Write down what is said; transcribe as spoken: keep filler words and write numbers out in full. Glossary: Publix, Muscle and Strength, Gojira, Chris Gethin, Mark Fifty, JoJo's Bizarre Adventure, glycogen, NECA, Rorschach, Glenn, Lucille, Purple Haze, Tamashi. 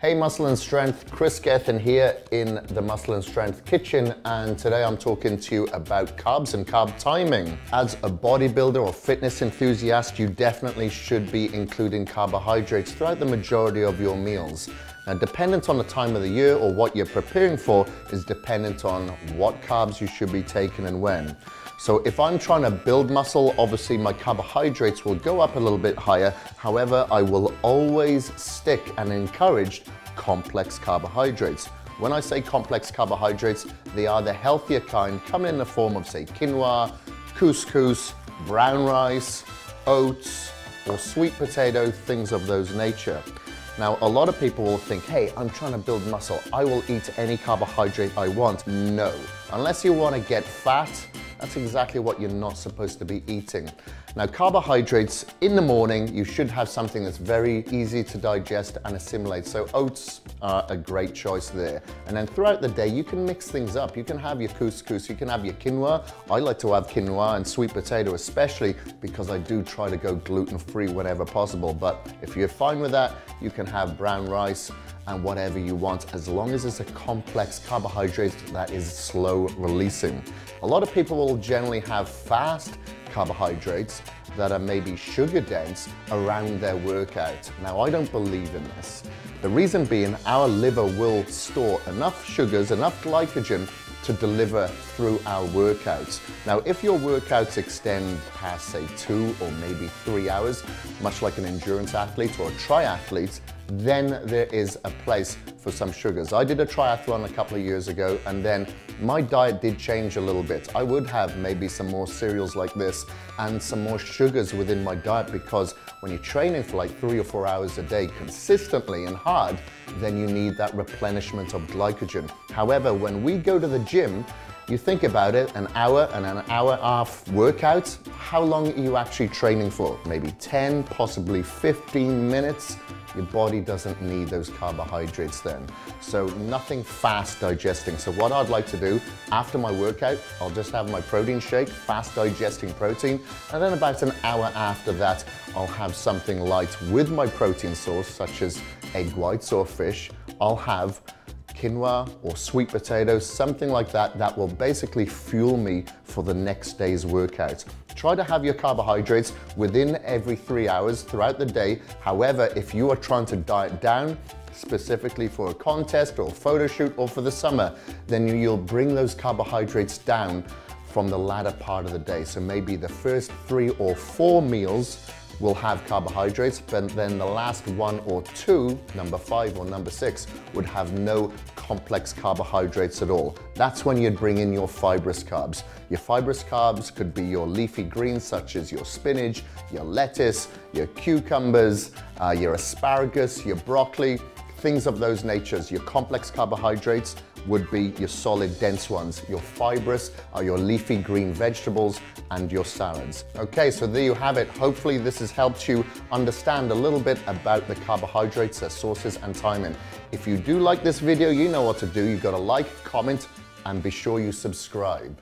Hey, Muscle and Strength, Chris Gethin here in the Muscle and Strength kitchen, and today I'm talking to you about carbs and carb timing. As a bodybuilder or fitness enthusiast, you definitely should be including carbohydrates throughout the majority of your meals. Now, dependent on the time of the year or what you're preparing for is dependent on what carbs you should be taking and when. So if I'm trying to build muscle, obviously my carbohydrates will go up a little bit higher. However, I will always stick and encourage complex carbohydrates. When I say complex carbohydrates, they are the healthier kind, coming in the form of, say, quinoa, couscous, brown rice, oats, or sweet potato, things of those nature. Now, a lot of people will think, hey, I'm trying to build muscle, I will eat any carbohydrate I want. No, unless you want to get fat, that's exactly what you're not supposed to be eating. Now, carbohydrates, in the morning, you should have something that's very easy to digest and assimilate. So oats are a great choice there. And then throughout the day, you can mix things up. You can have your couscous, you can have your quinoa. I like to have quinoa and sweet potato, especially because I do try to go gluten-free whenever possible. But if you're fine with that, you can have brown rice and whatever you want, as long as it's a complex carbohydrate that is slow releasing. A lot of people will generally have fast carbohydrates that are maybe sugar dense around their workout. Now, I don't believe in this. The reason being, our liver will store enough sugars, enough glycogen to deliver through our workouts. Now, if your workouts extend past, say, two or maybe three hours, much like an endurance athlete or a triathlete, then there is a place for some sugars. I did a triathlon a couple of years ago, and then my diet did change a little bit. I would have maybe some more cereals like this and some more sugars within my diet, because when you're training for like three or four hours a day consistently and hard, then you need that replenishment of glycogen. However, when we go to the gym, you think about it, an hour and an hour and a half workout, how long are you actually training for? Maybe ten, possibly fifteen minutes. Your body doesn't need those carbohydrates then. So nothing fast digesting. So what I'd like to do after my workout, I'll just have my protein shake, fast digesting protein, and then about an hour after that, I'll have something light with my protein source, such as egg whites or fish. I'll have quinoa or sweet potatoes, something like that, that will basically fuel me for the next day's workout. Try to have your carbohydrates within every three hours throughout the day. However, if you are trying to diet down, specifically for a contest or photo shoot or for the summer, then you'll bring those carbohydrates down from the latter part of the day. So maybe the first three or four meals will have carbohydrates, but then the last one or two, number five or number six, would have no complex carbohydrates at all. That's when you'd bring in your fibrous carbs. Your fibrous carbs could be your leafy greens, such as your spinach, your lettuce, your cucumbers, uh, your asparagus, your broccoli, things of those natures. Your complex carbohydrates would be your solid dense ones. Your fibrous are your leafy green vegetables and your salads. Okay, so there you have it. Hopefully this has helped you understand a little bit about the carbohydrates, their sources and timing. If you do like this video, you know what to do. You've got to like, comment, and be sure you subscribe.